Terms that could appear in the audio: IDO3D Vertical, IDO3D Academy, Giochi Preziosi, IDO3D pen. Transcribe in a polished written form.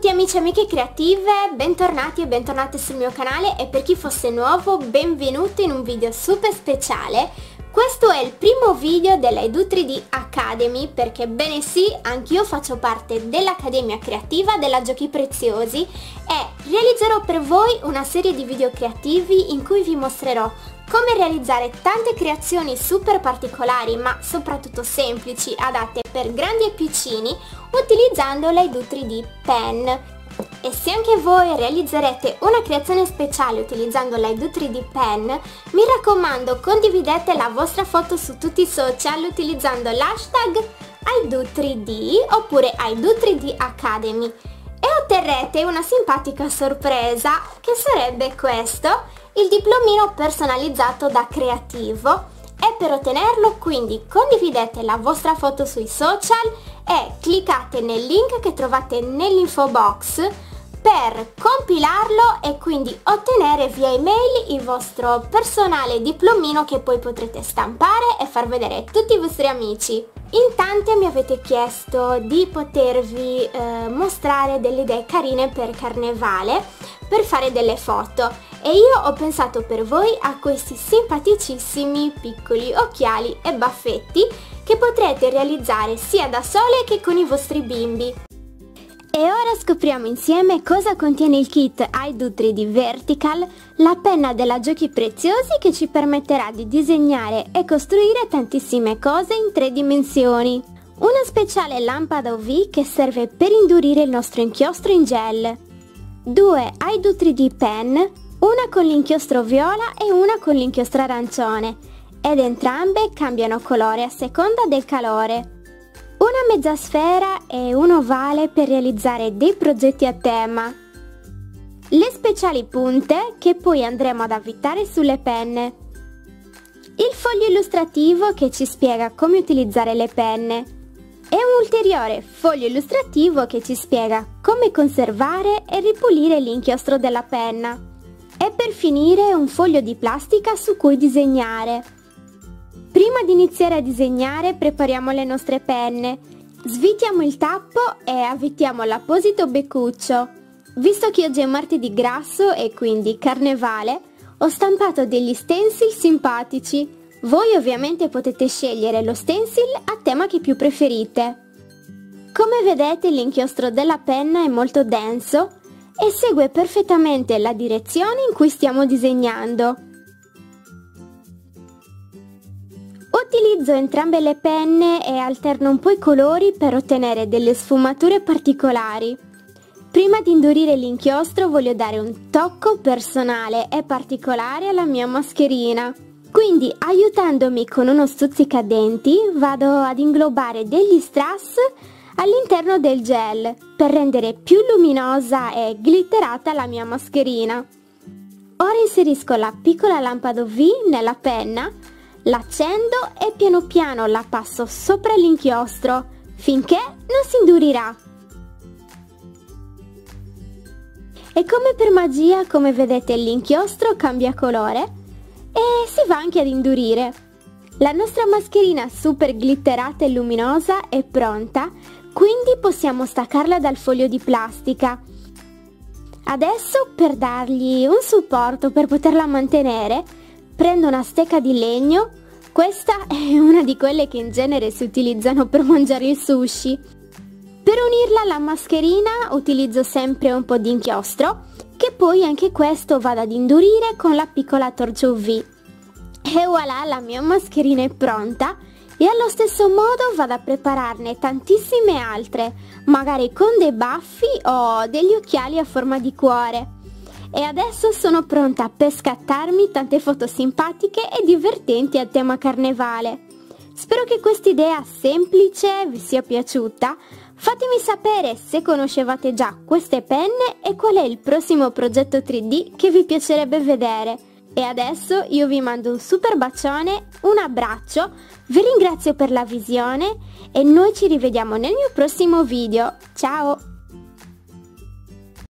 tutti amici e amiche creative, bentornati e bentornate sul mio canale e per chi fosse nuovo benvenuto in un video super speciale. Questo è il primo video della IDO3D Academy perché bene sì, anch'io faccio parte dell'Accademia Creativa della Giochi Preziosi e realizzerò per voi una serie di video creativi in cui vi mostrerò come realizzare tante creazioni super particolari ma soprattutto semplici, adatte per grandi e piccini, utilizzando la IDO3D pen. E se anche voi realizzerete una creazione speciale utilizzando la IDO3D pen, mi raccomando condividete la vostra foto su tutti i social utilizzando l'hashtag IDO3D oppure IDO3D Academy e otterrete una simpatica sorpresa che sarebbe questo, il diplomino personalizzato da creativo. E per ottenerlo quindi condividete la vostra foto sui social e cliccate nel link che trovate nell'info box per compilarlo e quindi ottenere via email il vostro personale diplomino che poi potrete stampare e far vedere a tutti i vostri amici. In tanti mi avete chiesto di potervi mostrare delle idee carine per carnevale, per fare delle foto, e io ho pensato per voi a questi simpaticissimi piccoli occhiali e baffetti che potrete realizzare sia da sole che con i vostri bimbi. E ora scopriamo insieme cosa contiene il kit IDO3D Vertical, la penna della Giochi Preziosi che ci permetterà di disegnare e costruire tantissime cose in tre dimensioni. Una speciale lampada UV che serve per indurire il nostro inchiostro in gel. Due IDO3D pen, una con l'inchiostro viola e una con l'inchiostro arancione, ed entrambe cambiano colore a seconda del calore. Una mezza sfera e un ovale per realizzare dei progetti a tema. Le speciali punte che poi andremo ad avvitare sulle penne. Il foglio illustrativo che ci spiega come utilizzare le penne. E un ulteriore foglio illustrativo che ci spiega come conservare e ripulire l'inchiostro della penna. E per finire un foglio di plastica su cui disegnare. Prima di iniziare a disegnare prepariamo le nostre penne, svitiamo il tappo e avvitiamo l'apposito beccuccio. Visto che oggi è martedì grasso e quindi carnevale, ho stampato degli stencil simpatici. Voi ovviamente potete scegliere lo stencil a tema che più preferite. Come vedete l'inchiostro della penna è molto denso e segue perfettamente la direzione in cui stiamo disegnando. Utilizzo entrambe le penne e alterno un po' i colori per ottenere delle sfumature particolari. Prima di indurire l'inchiostro voglio dare un tocco personale e particolare alla mia mascherina. Quindi aiutandomi con uno stuzzicadenti vado ad inglobare degli strass all'interno del gel per rendere più luminosa e glitterata la mia mascherina. Ora inserisco la piccola lampada UV nella penna. L'accendo e piano piano la passo sopra l'inchiostro finché non si indurirà. E come per magia, come vedete, l'inchiostro cambia colore e si va anche ad indurire. La nostra mascherina super glitterata e luminosa è pronta, quindi possiamo staccarla dal foglio di plastica. Adesso, per dargli un supporto per poterla mantenere, prendo una stecca di legno, questa è una di quelle che in genere si utilizzano per mangiare il sushi. Per unirla alla mascherina utilizzo sempre un po' di inchiostro, che poi anche questo vado ad indurire con la piccola torcia UV. E voilà, la mia mascherina è pronta e allo stesso modo vado a prepararne tantissime altre, magari con dei baffi o degli occhiali a forma di cuore. E adesso sono pronta per scattarmi tante foto simpatiche e divertenti a tema carnevale. Spero che quest'idea semplice vi sia piaciuta. Fatemi sapere se conoscevate già queste penne e qual è il prossimo progetto 3D che vi piacerebbe vedere. E adesso io vi mando un super bacione, un abbraccio, vi ringrazio per la visione e noi ci rivediamo nel mio prossimo video. Ciao!